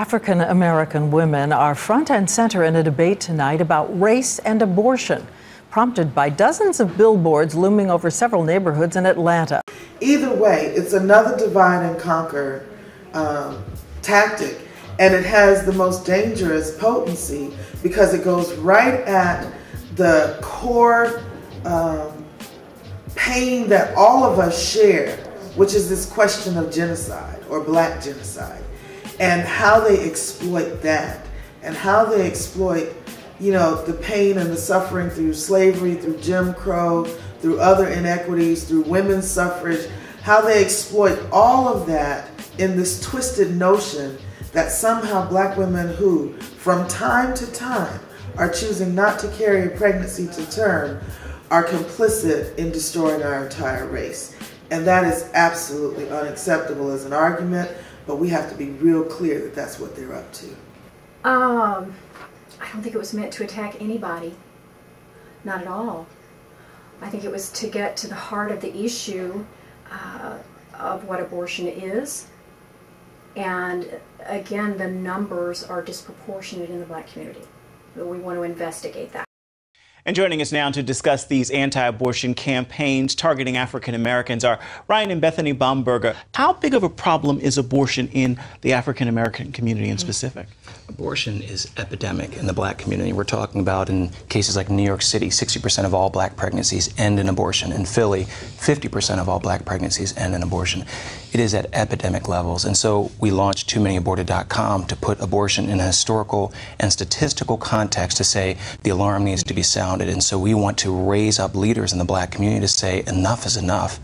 African-American women are front and center in a debate tonight about race and abortion, prompted by dozens of billboards looming over several neighborhoods in Atlanta. Either way, it's another divide and conquer tactic, and it has the most dangerous potency because it goes right at the core pain that all of us share, which is this question of genocide or black genocide, and how they exploit that, and how they exploit, you know, the pain and the suffering through slavery, through Jim Crow, through other inequities, through women's suffrage, how they exploit all of that in this twisted notion that somehow black women who, from time to time, are choosing not to carry a pregnancy to term are complicit in destroying our entire race. And that is absolutely unacceptable as an argument, but we have to be real clear that that's what they're up to. I don't think it was meant to attack anybody, not at all. I think it was to get to the heart of the issue of what abortion is. And again, the numbers are disproportionate in the black community. We want to investigate that. And joining us now to discuss these anti-abortion campaigns targeting African Americans are Ryan and Bethany Bomberger. How big of a problem is abortion in the African American community in specific? Abortion is epidemic in the black community. We're talking about, in cases like New York City, 60% of all black pregnancies end in abortion. In Philly, 50% of all black pregnancies end in abortion. It is at epidemic levels. And so we launched TooManyAborted.com to put abortion in a historical and statistical context to say the alarm needs to be sounded. And so we want to raise up leaders in the black community to say enough is enough.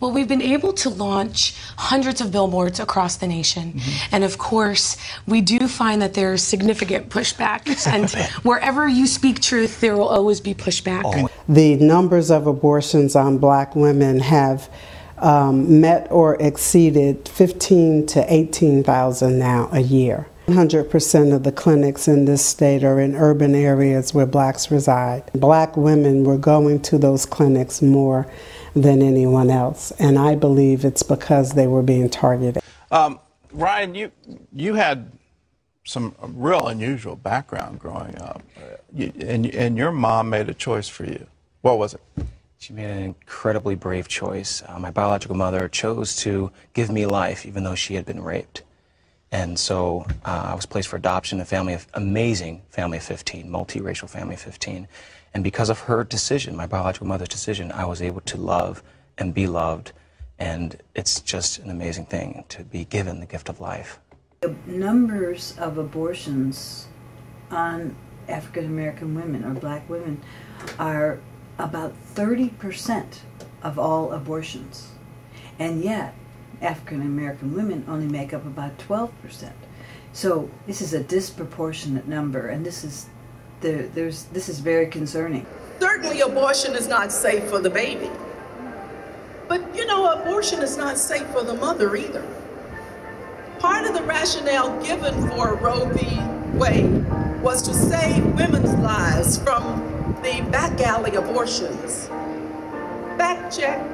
Well, we've been able to launch hundreds of billboards across the nation. And of course, we do find that there's significant pushback, and wherever you speak truth, there will always be pushback. The numbers of abortions on black women have met or exceeded 15 to 18,000 now a year. 100% of the clinics in this state are in urban areas where blacks reside. Black women were going to those clinics more than anyone else, and I believe it's because they were being targeted. Ryan, you had some real unusual background growing up, and your mom made a choice for you. What was it? She made an incredibly brave choice. My biological mother chose to give me life, even though she had been raped. And so I was placed for adoption, amazing family of 15, multiracial family of 15. And because of her decision, my biological mother's decision, I was able to love and be loved. And it's just an amazing thing to be given the gift of life. The numbers of abortions on African American women or black women are about 30% of all abortions. And yet, African American women only make up about 12%. So this is a disproportionate number, and this is very concerning. Certainly abortion is not safe for the baby. But you know, abortion is not safe for the mother either. Part of the rationale given for Roe v. Wade was to save women's lives from the back alley abortions. Fact check.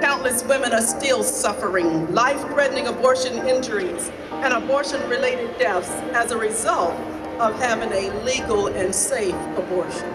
Countless women are still suffering life-threatening abortion injuries and abortion-related deaths as a result of having a legal and safe abortion.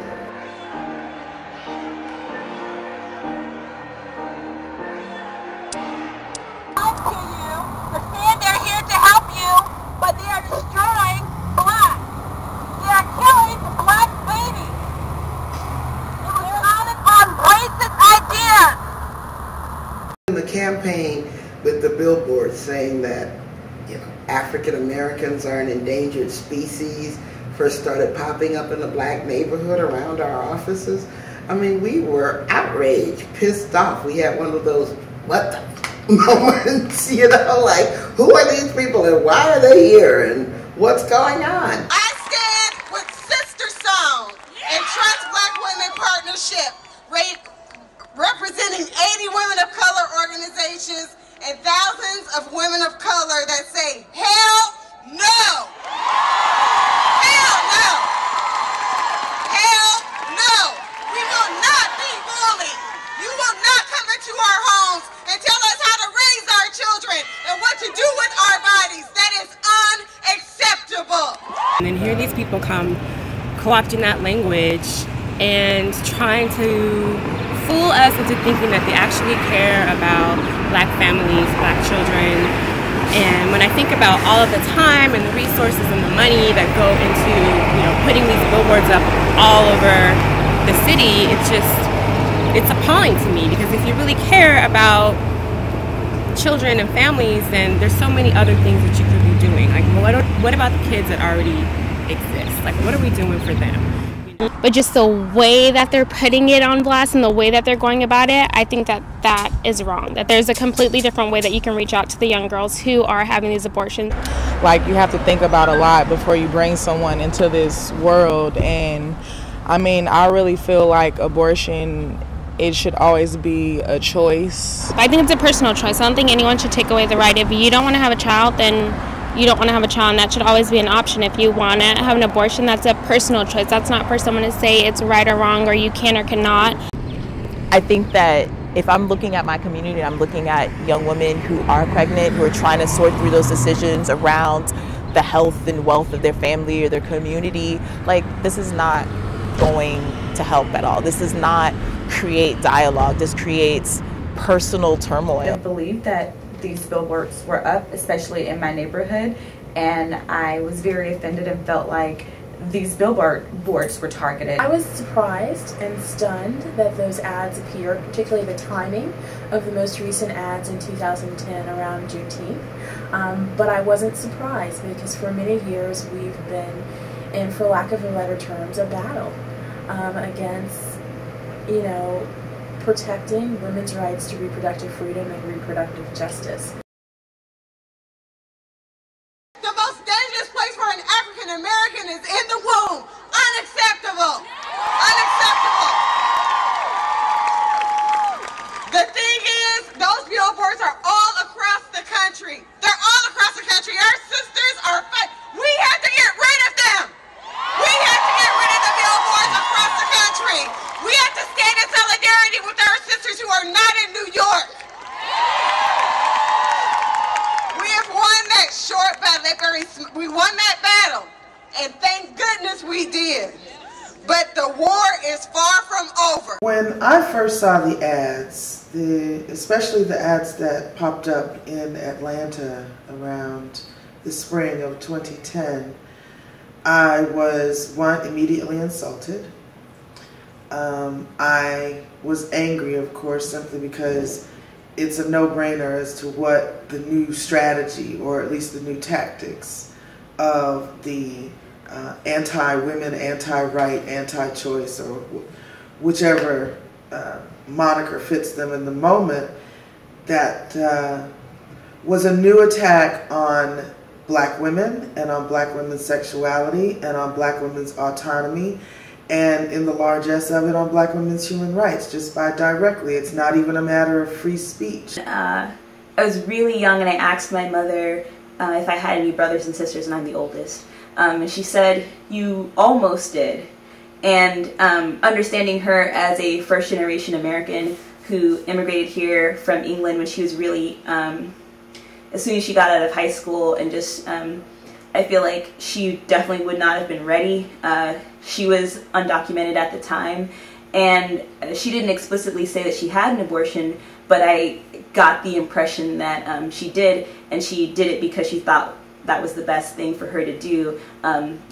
Campaign with the billboard saying that, you know, African Americans are an endangered species first started popping up in the black neighborhood around our offices. I mean, we were outraged, pissed off. We had one of those what the moments, you know, like, who are these people and why are they here and what's going on? I stand with Sister Song and Trust Black Women Partnership, representing 80 women of color organizations and thousands of women of color that say, hell no! Hell no! Hell no! We will not be bullied! You will not come into our homes and tell us how to raise our children and what to do with our bodies. That is And then here these people come co-opting that language and trying to fool us into thinking that they actually care about black families, black children. And when I think about all of the time and the resources and the money that go into, you know, putting these billboards up all over the city, it's just, it's appalling to me, because if you really care about children and families, then there's so many other things that you could be doing. Like, what about the kids that already exist? Like, what are we doing for them? But just the way that they're putting it on blast and the way that they're going about it, I think that that is wrong. That there's a completely different way that you can reach out to the young girls who are having these abortions. Like, you have to think about a lot before you bring someone into this world. And I mean, I really feel like abortion, it should always be a choice. I think it's a personal choice. I don't think anyone should take away the right. If you don't want to have a child, then you don't want to have a child, and that should always be an option. If you want to have an abortion, that's a personal choice. That's not for someone to say it's right or wrong, or you can or cannot. I think that if I'm looking at my community, I'm looking at young women who are pregnant, who are trying to sort through those decisions around the health and wealth of their family or their community, like, this is not going to help at all. This does not create dialogue. This creates personal turmoil. I believe that these billboards were up, especially in my neighborhood, and I was very offended and felt like these billboards were targeted. I was surprised and stunned that those ads appeared, particularly the timing of the most recent ads in 2010 around Juneteenth, but I wasn't surprised, because for many years we've been in, for lack of a better terms, a battle against, you know, protecting women's rights to reproductive freedom and reproductive justice. The most dangerous place for an African-American is in the womb. Unacceptable! Unacceptable! The thing is, those billboards are all across the country. They're all across the country. Our sisters are fighting. We have to get rid of them! We have to get rid of the billboards across the country! We have to stand in solidarity with our sisters who are not in New York! We have won that short battle. We won that battle, and thank goodness we did. But the war is far from over. When I first saw the ads, especially the ads that popped up in Atlanta around the spring of 2010, I was, one, immediately insulted. I was angry, of course, simply because it's a no-brainer as to what the new strategy, or at least the new tactics, of the anti-women, anti-right, anti-choice, or whichever moniker fits them in the moment, that was a new attack on black women and on black women's sexuality and on black women's autonomy, and in the largesse of it, on black women's human rights, just by directly. It's not even a matter of free speech. I was really young, and I asked my mother if I had any brothers and sisters, and I'm the oldest. And she said, "You almost did." And understanding her as a first-generation American who immigrated here from England when she was really, as soon as she got out of high school, and just, I feel like she definitely would not have been ready. She was undocumented at the time, and she didn't explicitly say that she had an abortion, but I got the impression that she did, and she did it because she thought that was the best thing for her to do,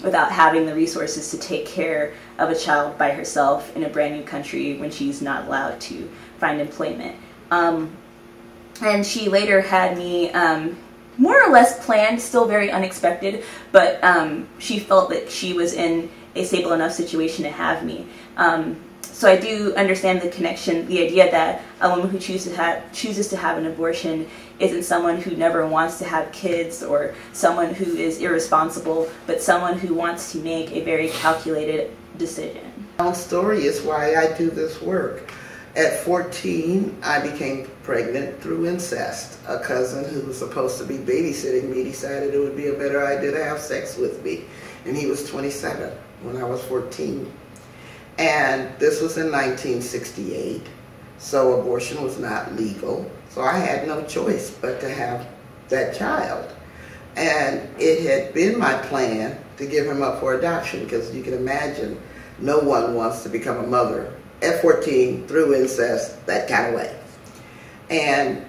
without having the resources to take care of a child by herself in a brand new country when she's not allowed to find employment. And she later had me more or less planned, still very unexpected, but she felt that she was in a stable enough situation to have me. So I do understand the connection, the idea that a woman who chooses to have an abortion isn't someone who never wants to have kids, or someone who is irresponsible, but someone who wants to make a very calculated decision. My own story is why I do this work. At 14, I became pregnant through incest. A cousin who was supposed to be babysitting me decided it would be a better idea to have sex with me. And he was 27 when I was 14. And this was in 1968, so abortion was not legal. So I had no choice but to have that child. And it had been my plan to give him up for adoption, because you can imagine no one wants to become a mother at 14 through incest, that kind of way. And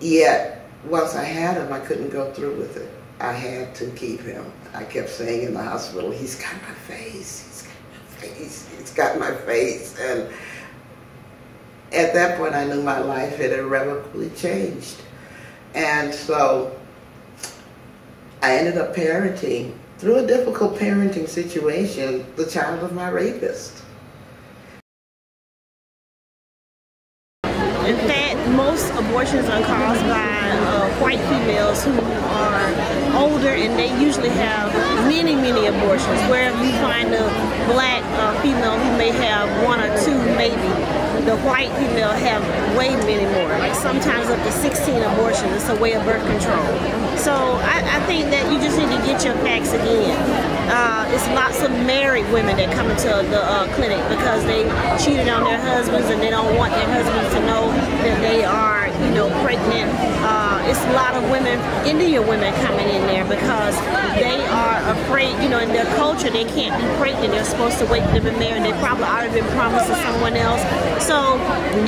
yet, once I had him, I couldn't go through with it. I had to keep him. I kept saying in the hospital, he's got my face, he's got my face, he's got my face. And at that point, I knew my life had irrevocably changed. And so I ended up parenting, through a difficult parenting situation, the child of my rapist. In fact, most abortions are caused by white females who are older, and they usually have many, many abortions, where you find a black female who may have one or two, maybe. The white female have way many more, like sometimes up to 16 abortions. It's a way of birth control. So I think that you just need to get your facts again. It's lots of married women that come into the clinic because they cheated on their husbands and they don't want their husbands to know that they are, you know, pregnant. It's a lot of women, Indian women coming in there because they are afraid, you know, in their culture they can't be pregnant. They're supposed to wait to be married. They probably ought to have been promised to someone else. So,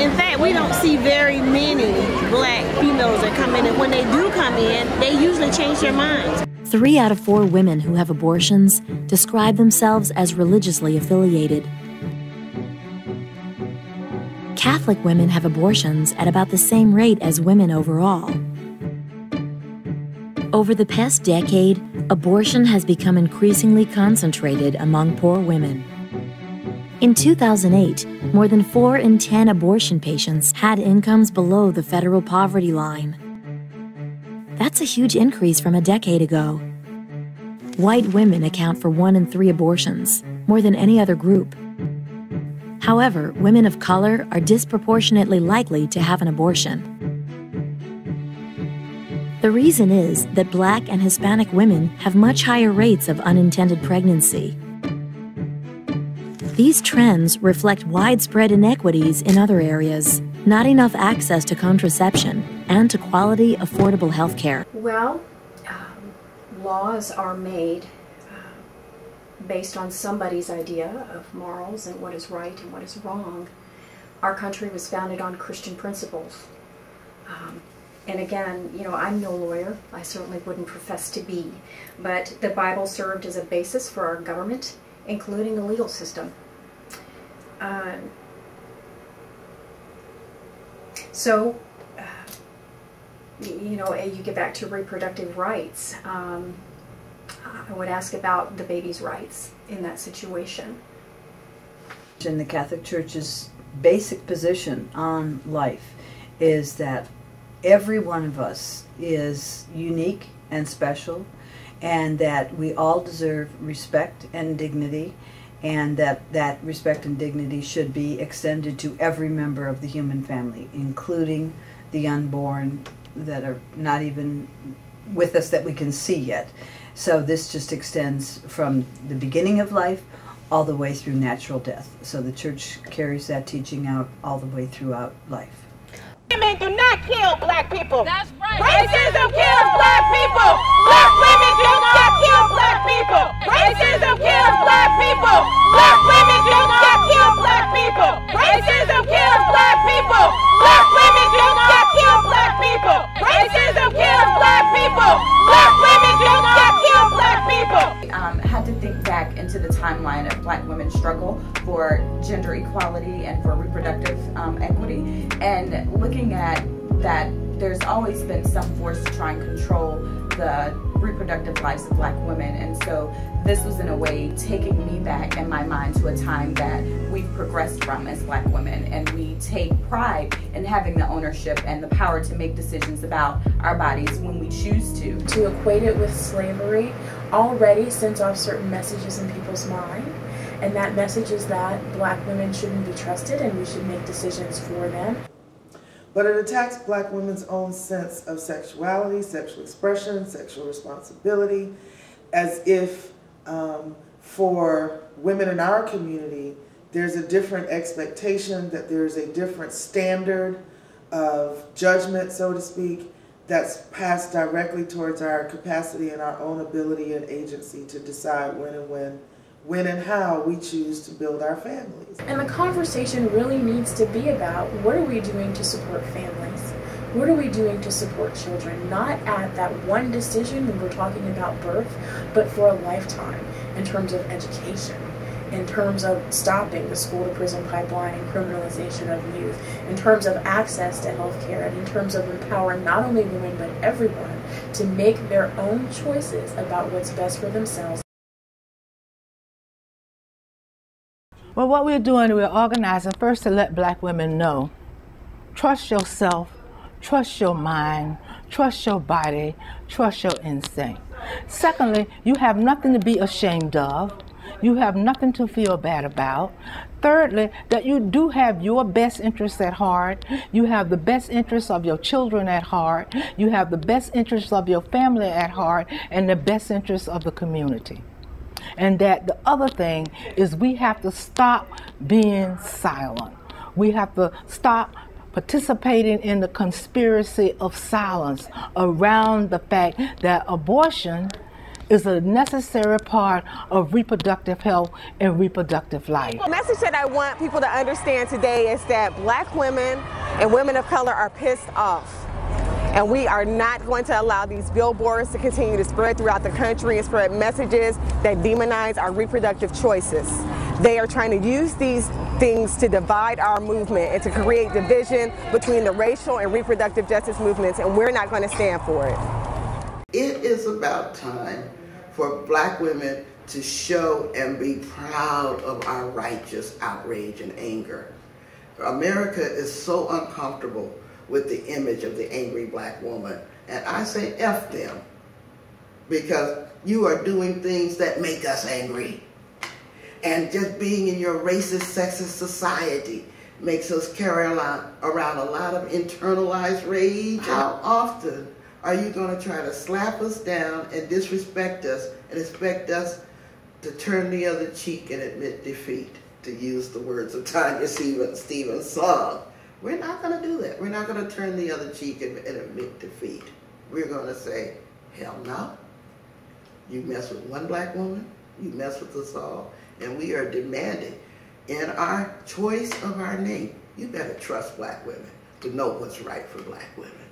in fact, we don't see very many black females that come in, and when they do come in, they usually change their minds. 3 out of 4 women who have abortions describe themselves as religiously affiliated. Catholic women have abortions at about the same rate as women overall. Over the past decade, abortion has become increasingly concentrated among poor women. In 2008, more than 4 in 10 abortion patients had incomes below the federal poverty line. That's a huge increase from a decade ago. White women account for 1 in 3 abortions, more than any other group. However, women of color are disproportionately likely to have an abortion. The reason is that black and Hispanic women have much higher rates of unintended pregnancy. These trends reflect widespread inequities in other areas, not enough access to contraception, and to quality, affordable health care. Well, laws are made based on somebody's idea of morals and what is right and what is wrong. Our country was founded on Christian principles. And again, you know, I'm no lawyer. I certainly wouldn't profess to be. But the Bible served as a basis for our government, including the legal system. You know, you get back to reproductive rights. I would ask about the baby's rights in that situation. In the Catholic Church's basic position on life is that every one of us is unique and special, and that we all deserve respect and dignity, and that respect and dignity should be extended to every member of the human family, including the unborn that are not even with us that we can see yet. So this just extends from the beginning of life all the way through natural death. So the church carries that teaching out all the way throughout life. Women do not kill black people. That's right. Racism kills black people. Black women do not kill black people. Racism kills black people. Black women do not kill black people. Racism kills black people. Black women do not kill black people. Racism kills black people. Black women do not kill black people. Had to think back into the timeline of black women's struggle for gender equality and for reproductive equity, and looking at that, there's always been some force to try and control the reproductive lives of black women. And so this was in a way taking me back in my mind to a time that we've progressed from as black women, and we take pride in having the ownership and the power to make decisions about our bodies when we choose to. To equate it with slavery already sends off certain messages in people's mind, and that message is that black women shouldn't be trusted and we should make decisions for them. But it attacks black women's own sense of sexuality, sexual expression, sexual responsibility, as if for women in our community, there's a different expectation, that there's a different standard of judgment, so to speak, that's passed directly towards our capacity and our own ability and agency to decide when and how we choose to build our families. And the conversation really needs to be about what are we doing to support families? What are we doing to support children? Not at that one decision when we're talking about birth, but for a lifetime in terms of education, in terms of stopping the school-to-prison pipeline and criminalization of youth, in terms of access to health care, and in terms of empowering not only women but everyone to make their own choices about what's best for themselves. Well, what we're doing, we're organizing first to let black women know, trust yourself, trust your mind, trust your body, trust your instinct. Secondly, you have nothing to be ashamed of. You have nothing to feel bad about. Thirdly, that you do have your best interests at heart. You have the best interests of your children at heart. You have the best interests of your family at heart and the best interests of the community. And that the other thing is we have to stop being silent. We have to stop participating in the conspiracy of silence around the fact that abortion is a necessary part of reproductive health and reproductive life. The message that I want people to understand today is that black women and women of color are pissed off. And we are not going to allow these billboards to continue to spread throughout the country and spread messages that demonize our reproductive choices. They are trying to use these things to divide our movement and to create division between the racial and reproductive justice movements, and we're not going to stand for it. It is about time for black women to show and be proud of our righteous outrage and anger. America is so uncomfortable with the image of the angry black woman, and I say F them, because you are doing things that make us angry. And just being in your racist, sexist society makes us carry around a lot of internalized rage. How often are you going to try to slap us down and disrespect us and expect us to turn the other cheek and admit defeat, to use the words of Tanya Stevens' song? We're not going to do that. We're not going to turn the other cheek and admit defeat. We're going to say, hell no. You mess with one black woman, you mess with us all. And we are demanding, in our choice of our name, you better trust black women to know what's right for black women.